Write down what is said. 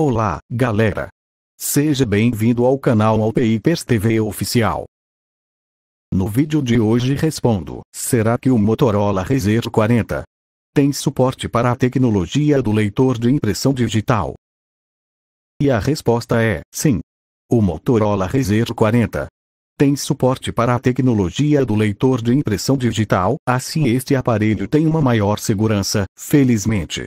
Olá, galera! Seja bem-vindo ao canal Wallpapers TV Oficial. No vídeo de hoje respondo, será que o Motorola Razr 40 tem suporte para a tecnologia do leitor de impressão digital? E a resposta é, sim. O Motorola Razr 40 tem suporte para a tecnologia do leitor de impressão digital, assim este aparelho tem uma maior segurança, felizmente.